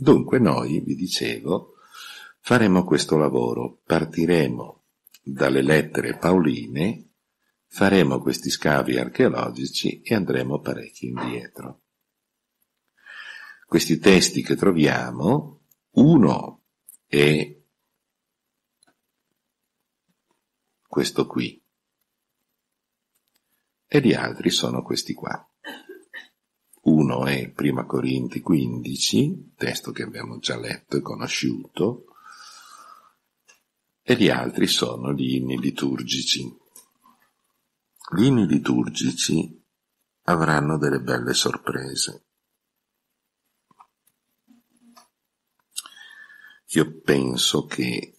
Dunque noi, vi dicevo, faremo questo lavoro, partiremo dalle lettere paoline, faremo questi scavi archeologici e andremo parecchio indietro. Questi testi che troviamo, uno è questo qui, e gli altri sono questi qua. Uno è Prima Corinti 15, testo che abbiamo già letto e conosciuto, e gli altri sono gli inni liturgici. Gli inni liturgici avranno delle belle sorprese. Io penso che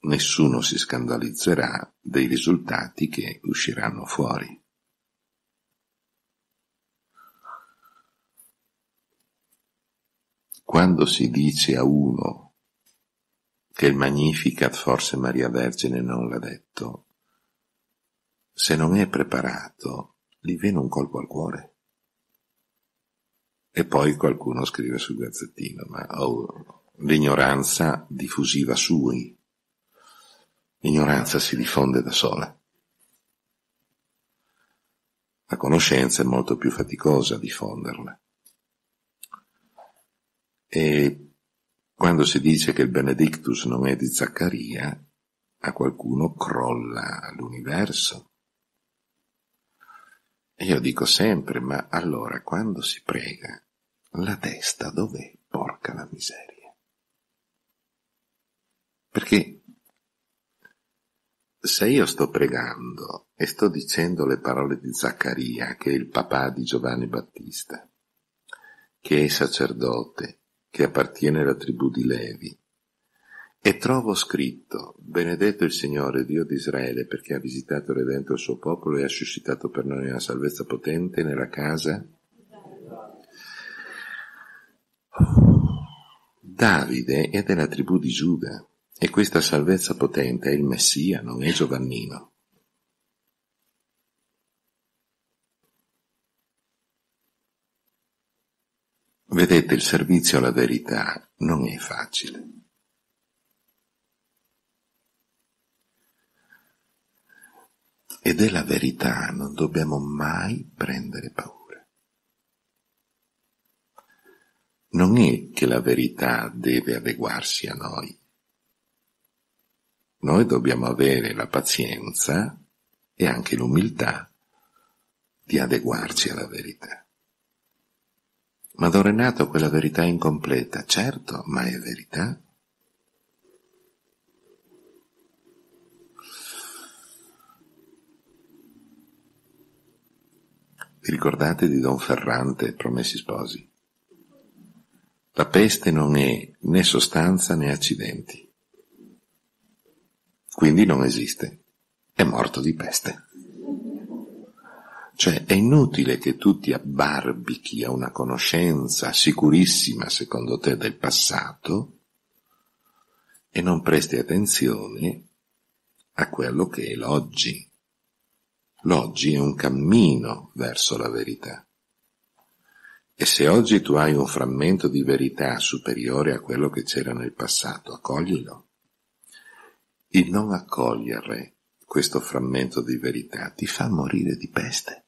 nessuno si scandalizzerà dei risultati che usciranno fuori. Quando si dice a uno che il Magnificat forse Maria Vergine non l'ha detto, se non è preparato, gli viene un colpo al cuore. E poi qualcuno scrive sul Gazzettino, ma l'ignoranza diffusiva sui. L'ignoranza si diffonde da sola. La conoscenza è molto più faticosa a diffonderla. E quando si dice che il Benedictus non è di Zaccaria, a qualcuno crolla l'universo. E io dico sempre, ma allora quando si prega, la testa dov'è? Porca la miseria. Perché se io sto pregando e sto dicendo le parole di Zaccaria, che è il papà di Giovanni Battista, che è sacerdote, che appartiene alla tribù di Levi, e trovo scritto, benedetto il Signore Dio di Israele perché ha visitato e redento il suo popolo e ha suscitato per noi una salvezza potente nella casa. Davide è della tribù di Giuda e questa salvezza potente è il Messia, non è Giovannino. Vedete, il servizio alla verità non è facile. E della verità non dobbiamo mai prendere paura. Non è che la verità deve adeguarsi a noi. Noi dobbiamo avere la pazienza e anche l'umiltà di adeguarci alla verità. Ma da Renato quella verità è incompleta, certo, ma è verità. Vi ricordate di Don Ferrante, Promessi Sposi? La peste non è né sostanza né accidenti. Quindi non esiste. È morto di peste. Cioè è inutile che tu ti abbarbichi a una conoscenza sicurissima, secondo te, del passato e non presti attenzione a quello che è l'oggi. L'oggi è un cammino verso la verità. E se oggi tu hai un frammento di verità superiore a quello che c'era nel passato, accoglilo. Il non accogliere questo frammento di verità ti fa morire di peste.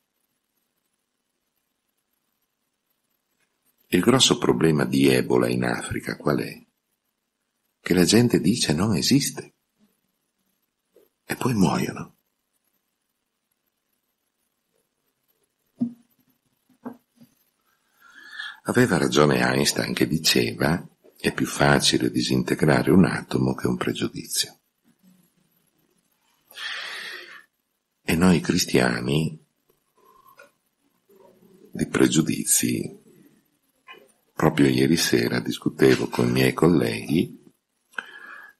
Il grosso problema di Ebola in Africa qual è? Che la gente dice non esiste. E poi muoiono. Aveva ragione Einstein che diceva è più facile disintegrare un atomo che un pregiudizio. E noi cristiani di pregiudizi, proprio ieri sera discutevo con i miei colleghi,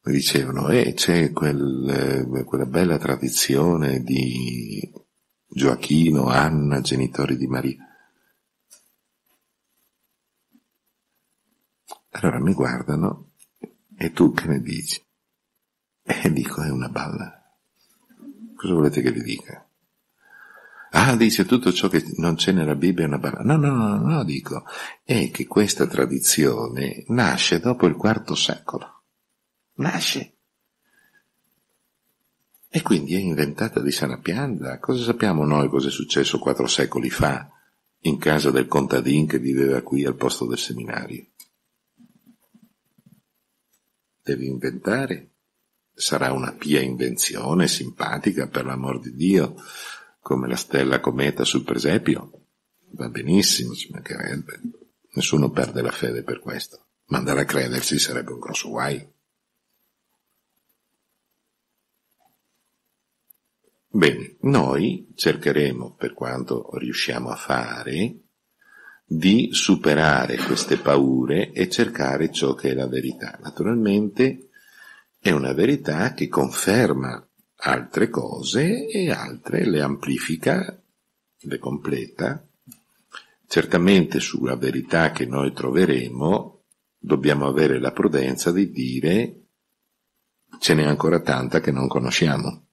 mi dicevano c'è quella bella tradizione di Gioacchino, Anna, genitori di Maria. Allora mi guardano, e tu che ne dici? E dico, è una balla. Cosa volete che vi dica? Ah, dice, tutto ciò che non c'è nella Bibbia è una banalità. No, dico, è che questa tradizione nasce dopo il IV secolo. Nasce. E quindi è inventata di sana pianta. Cosa sappiamo noi cosa è successo 4 secoli fa in casa del contadino che viveva qui al posto del seminario? Devi inventare. Sarà una pia invenzione, simpatica, per l'amor di Dio, come la stella cometa sul presepio. Va benissimo, ci mancherebbe. Nessuno perde la fede per questo. Ma andare a crederci sarebbe un grosso guaio. Bene, noi cercheremo, per quanto riusciamo a fare, di superare queste paure e cercare ciò che è la verità. Naturalmente è una verità che conferma altre cose e altre le amplifica, le completa. Certamente sulla verità che noi troveremo dobbiamo avere la prudenza di dire ce n'è ancora tanta che non conosciamo.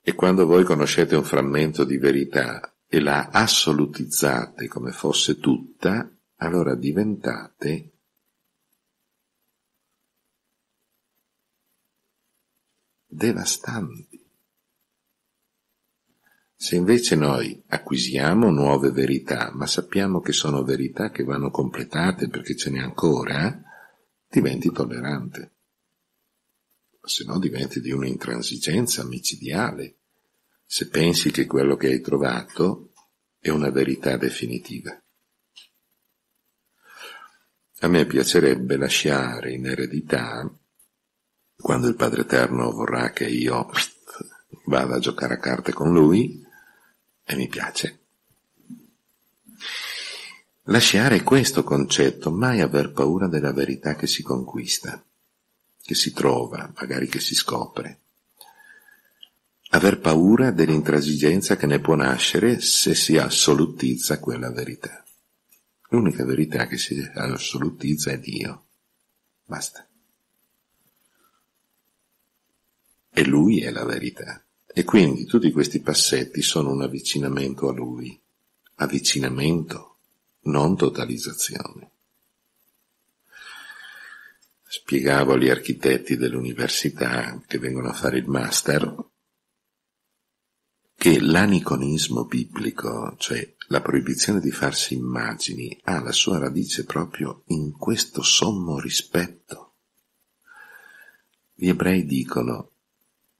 E quando voi conoscete un frammento di verità e la assolutizzate come fosse tutta, allora diventate devastanti. Se invece noi acquisiamo nuove verità, ma sappiamo che sono verità che vanno completate perché ce n'è ancora, diventi tollerante. Se no diventi di un'intransigenza micidiale. Se pensi che quello che hai trovato è una verità definitiva. A me piacerebbe lasciare in eredità, quando il Padre Eterno vorrà che io vada a giocare a carte con lui, e mi piace, lasciare questo concetto, mai aver paura della verità che si conquista, che si trova, magari che si scopre. Aver paura dell'intransigenza che ne può nascere se si assolutizza quella verità. L'unica verità che si assolutizza è Dio. Basta. E Lui è la verità. E quindi tutti questi passetti sono un avvicinamento a Lui. Avvicinamento, non totalizzazione. Spiegavo agli architetti dell'università che vengono a fare il master che l'aniconismo biblico, cioè la proibizione di farsi immagini, ha la sua radice proprio in questo sommo rispetto. Gli ebrei dicono: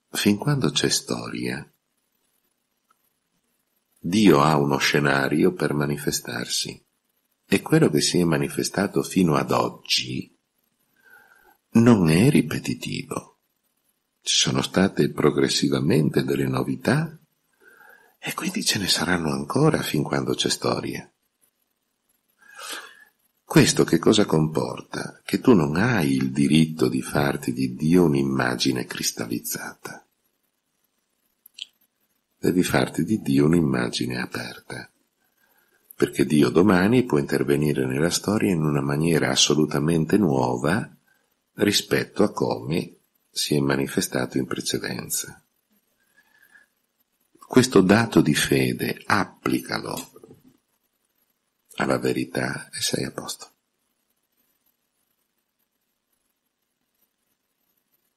fin quando c'è storia, Dio ha uno scenario per manifestarsi, e quello che si è manifestato fino ad oggi non è ripetitivo. Ci sono state progressivamente delle novità, e quindi ce ne saranno ancora fin quando c'è storia. Questo che cosa comporta? Che tu non hai il diritto di farti di Dio un'immagine cristallizzata. Devi farti di Dio un'immagine aperta, perché Dio domani può intervenire nella storia in una maniera assolutamente nuova rispetto a come si è manifestato in precedenza. Questo dato di fede, applicalo alla verità e sei a posto.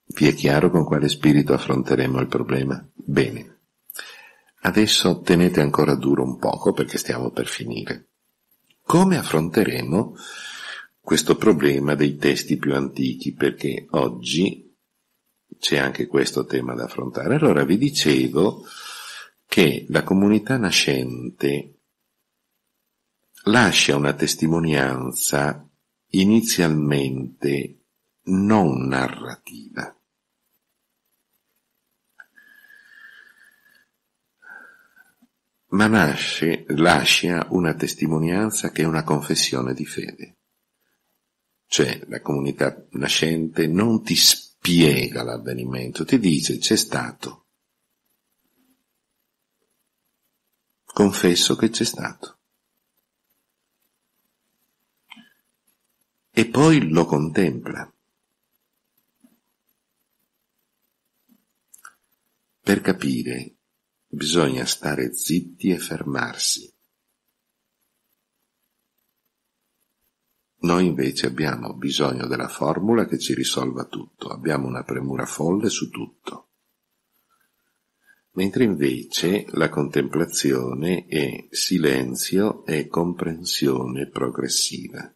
Vi è chiaro con quale spirito affronteremo il problema? Bene. Adesso tenete ancora duro un poco perché stiamo per finire. Come affronteremo questo problema dei testi più antichi, perché oggi c'è anche questo tema da affrontare? Allora vi dicevo che la comunità nascente lascia una testimonianza inizialmente non narrativa. Ma lascia una testimonianza che è una confessione di fede. Cioè, la comunità nascente non ti spiega l'avvenimento, ti dice c'è stato. Confesso che c'è stato. E poi lo contempla. Per capire bisogna stare zitti e fermarsi. Noi invece abbiamo bisogno della formula che ci risolva tutto, abbiamo una premura folle su tutto. Mentre invece la contemplazione è silenzio e comprensione progressiva.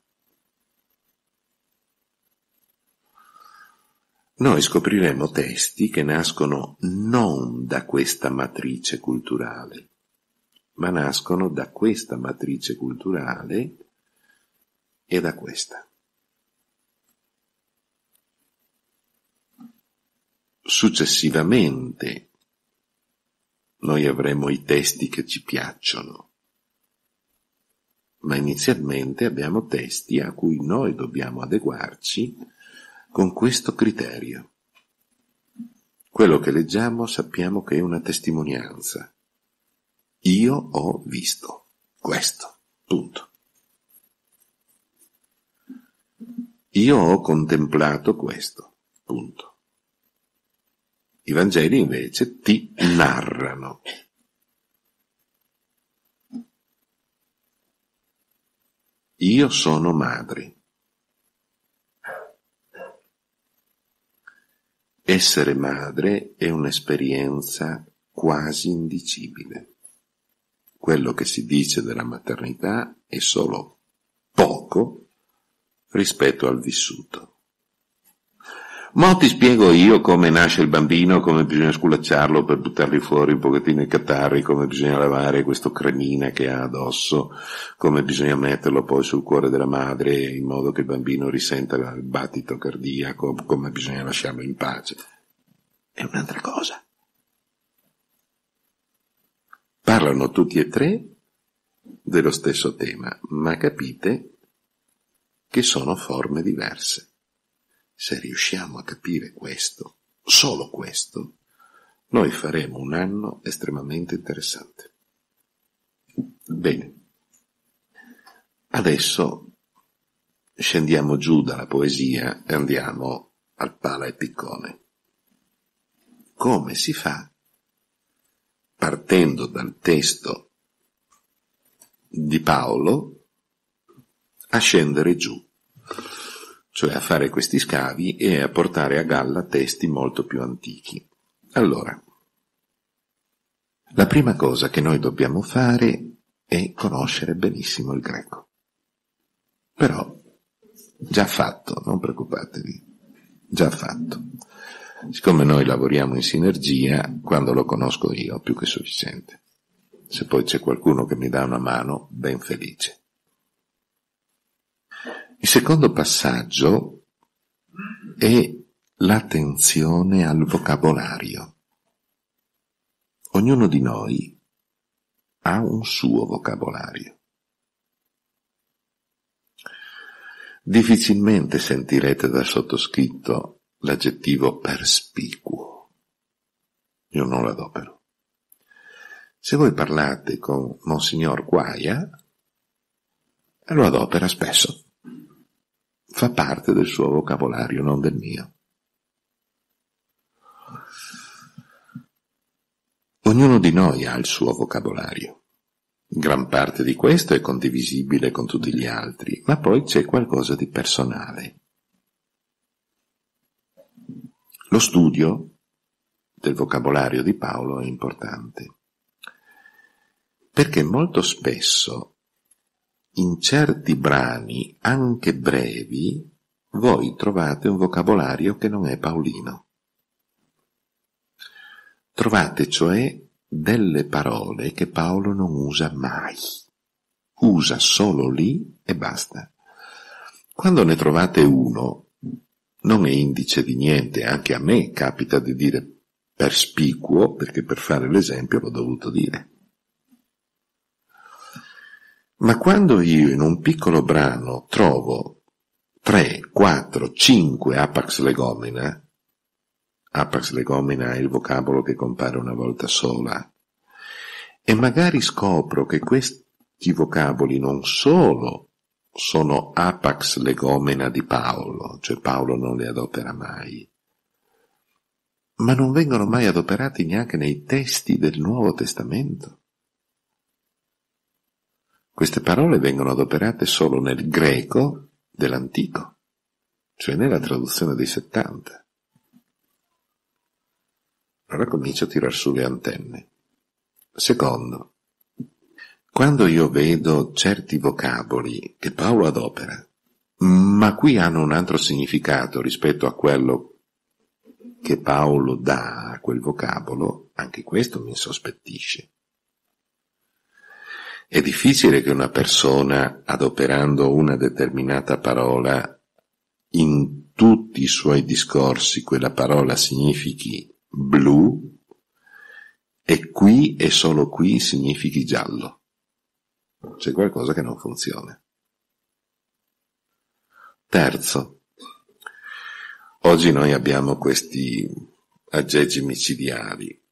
Noi scopriremo testi che nascono non da questa matrice culturale, ma nascono da questa matrice culturale e da questa. Successivamente noi avremo i testi che ci piacciono, ma inizialmente abbiamo testi a cui noi dobbiamo adeguarci con questo criterio. Quello che leggiamo sappiamo che è una testimonianza. Io ho visto questo, punto. Io ho contemplato questo, punto. I Vangeli invece ti narrano. Io sono madre. Essere madre è un'esperienza quasi indicibile. Quello che si dice della maternità è solo poco rispetto al vissuto. Mo ti spiego io come nasce il bambino, come bisogna sculacciarlo per buttargli fuori un pochettino i catarri, come bisogna lavare questo cremina che ha addosso, come bisogna metterlo poi sul cuore della madre in modo che il bambino risenta il battito cardiaco, come bisogna lasciarlo in pace. È un'altra cosa. Parlano tutti e tre dello stesso tema, ma capite che sono forme diverse. Se riusciamo a capire questo, solo questo, noi faremo un anno estremamente interessante. Bene. Adesso scendiamo giù dalla poesia e andiamo al pala e piccone. Come si fa? Partendo dal testo di Paolo a scendere giù. Cioè a fare questi scavi e a portare a galla testi molto più antichi. Allora, la prima cosa che noi dobbiamo fare è conoscere benissimo il greco. Però, già fatto, non preoccupatevi, già fatto. Siccome noi lavoriamo in sinergia, quando lo conosco io, più che sufficiente. Se poi c'è qualcuno che mi dà una mano, ben felice. Il secondo passaggio è l'attenzione al vocabolario. Ognuno di noi ha un suo vocabolario. Difficilmente sentirete dal sottoscritto l'aggettivo perspicuo. Io non l'adopero. Se voi parlate con Monsignor Guaia, lo adopera spesso. Fa parte del suo vocabolario, non del mio. Ognuno di noi ha il suo vocabolario. Gran parte di questo è condivisibile con tutti gli altri, ma poi c'è qualcosa di personale. Lo studio del vocabolario di Paolo è importante, perché molto spesso in certi brani, anche brevi, voi trovate un vocabolario che non è paolino. Trovate, cioè, delle parole che Paolo non usa mai. Usa solo lì e basta. Quando ne trovate uno, non è indice di niente. Anche a me capita di dire perspicuo, perché per fare l'esempio l'ho dovuto dire. Ma quando io in un piccolo brano trovo 3, 4, 5 apax legomena è il vocabolo che compare una volta sola, e magari scopro che questi vocaboli non solo sono apax legomena di Paolo, cioè Paolo non li adopera mai, ma non vengono mai adoperati neanche nei testi del Nuovo Testamento. Queste parole vengono adoperate solo nel greco dell'antico, cioè nella traduzione dei 70. Allora comincio a tirar su le antenne. Secondo, quando io vedo certi vocaboli che Paolo adopera, ma qui hanno un altro significato rispetto a quello che Paolo dà a quel vocabolo, anche questo mi insospettisce. È difficile che una persona, adoperando una determinata parola, in tutti i suoi discorsi quella parola significhi blu e qui e solo qui significhi giallo. C'è qualcosa che non funziona. Terzo, oggi noi abbiamo questi aggeggi micidiali.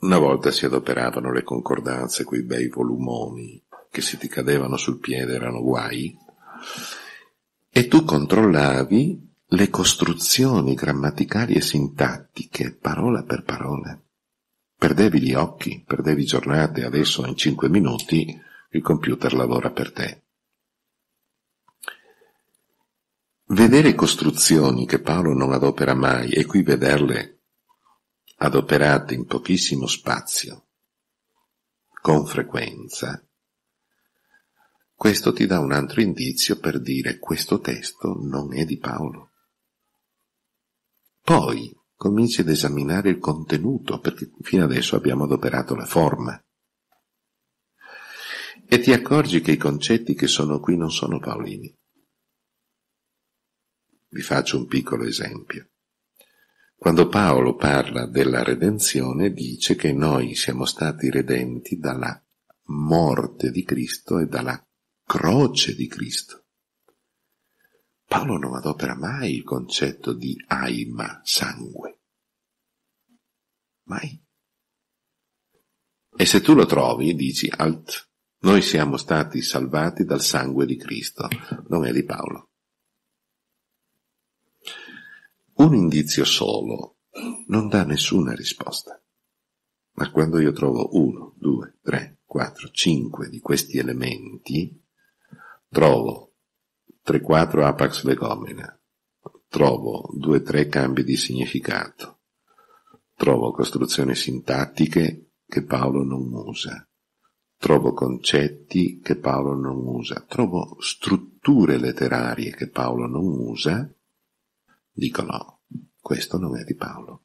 Una volta si adoperavano le concordanze, quei bei volumoni che se ti cadevano sul piede erano guai, e tu controllavi le costruzioni grammaticali e sintattiche, parola per parola. Perdevi gli occhi, perdevi giornate, adesso in 5 minuti il computer lavora per te. Vedere costruzioni che Paolo non adopera mai, e qui vederle adoperate in pochissimo spazio, con frequenza, questo ti dà un altro indizio per dire questo testo non è di Paolo. Poi cominci ad esaminare il contenuto, perché fino adesso abbiamo adoperato la forma, e ti accorgi che i concetti che sono qui non sono paolini. Vi faccio un piccolo esempio. Quando Paolo parla della redenzione, dice che noi siamo stati redenti dalla morte di Cristo e dalla croce di Cristo. Paolo non adopera mai il concetto di aima, sangue. Mai. E se tu lo trovi, dici, alt, noi siamo stati salvati dal sangue di Cristo, non è di Paolo. Un indizio solo non dà nessuna risposta, ma quando io trovo 1, 2, 3, 4, 5 di questi elementi, trovo 3-4 apax legomena, trovo 2-3 cambi di significato, trovo costruzioni sintattiche che Paolo non usa, trovo concetti che Paolo non usa, trovo strutture letterarie che Paolo non usa, dico no, questo non è di Paolo.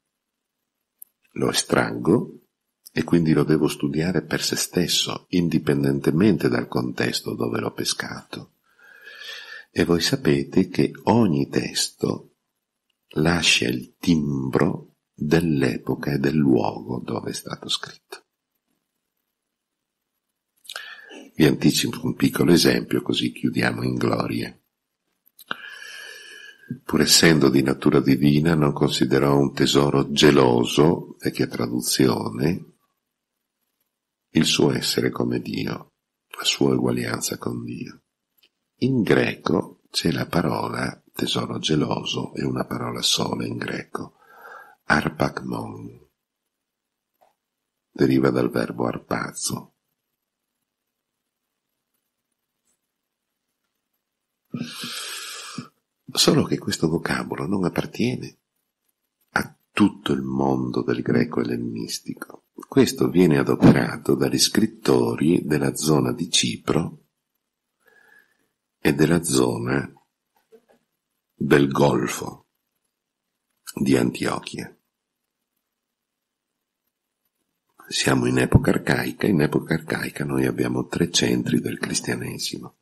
Lo estraggo e quindi lo devo studiare per se stesso, indipendentemente dal contesto dove l'ho pescato. E voi sapete che ogni testo lascia il timbro dell'epoca e del luogo dove è stato scritto. Vi anticipo un piccolo esempio, così chiudiamo in gloria. Pur essendo di natura divina, non considerò un tesoro geloso, vecchia traduzione, il suo essere come Dio, la sua uguaglianza con Dio. In greco c'è la parola tesoro geloso, è una parola sola in greco, arpagmon, deriva dal verbo arpazo. Solo che questo vocabolo non appartiene a tutto il mondo del greco ellenistico. Questo viene adoperato dagli scrittori della zona di Cipro e della zona del Golfo di Antiochia. Siamo in epoca arcaica noi abbiamo 3 centri del cristianesimo: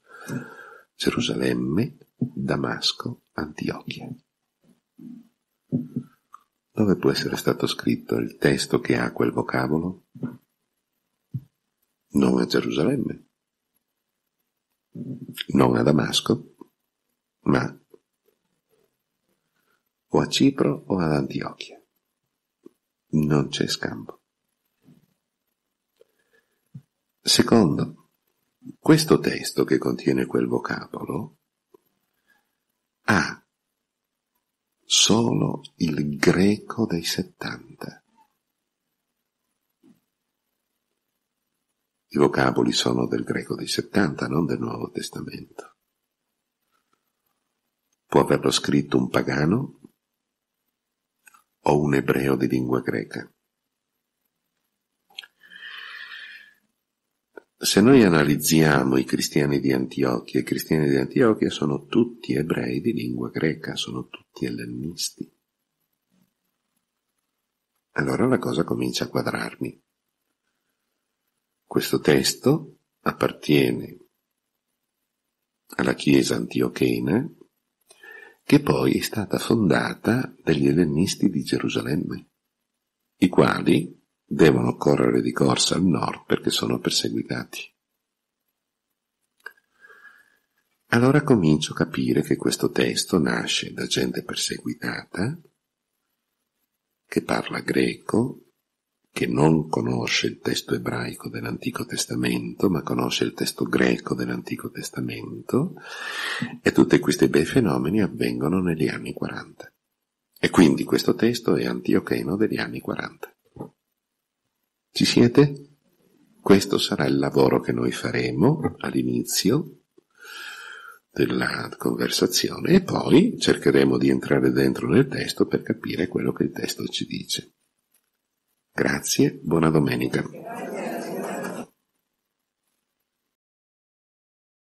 Gerusalemme, Damasco, Antiochia, dove può essere stato scritto il testo che ha quel vocabolo? Non a Gerusalemme, non a Damasco, ma o a Cipro o ad Antiochia. Non c'è scampo. Secondo, questo testo che contiene quel vocabolo ha solo il greco dei 70. I vocaboli sono del greco dei 70, non del Nuovo Testamento. Può averlo scritto un pagano o un ebreo di lingua greca. Se noi analizziamo i cristiani di Antiochia, i cristiani di Antiochia sono tutti ebrei di lingua greca, sono tutti ellenisti. Allora la cosa comincia a quadrarmi. Questo testo appartiene alla chiesa antiochena, che poi è stata fondata dagli ellenisti di Gerusalemme, i quali devono correre di corsa al nord perché sono perseguitati. Allora comincio a capire che questo testo nasce da gente perseguitata, che parla greco, che non conosce il testo ebraico dell'Antico Testamento, ma conosce il testo greco dell'Antico Testamento, e tutti questi bei fenomeni avvengono negli anni 40. E quindi questo testo è antiocheno degli anni 40. Ci siete? Questo sarà il lavoro che noi faremo all'inizio della conversazione, e poi cercheremo di entrare dentro nel testo per capire quello che il testo ci dice. Grazie, buona domenica.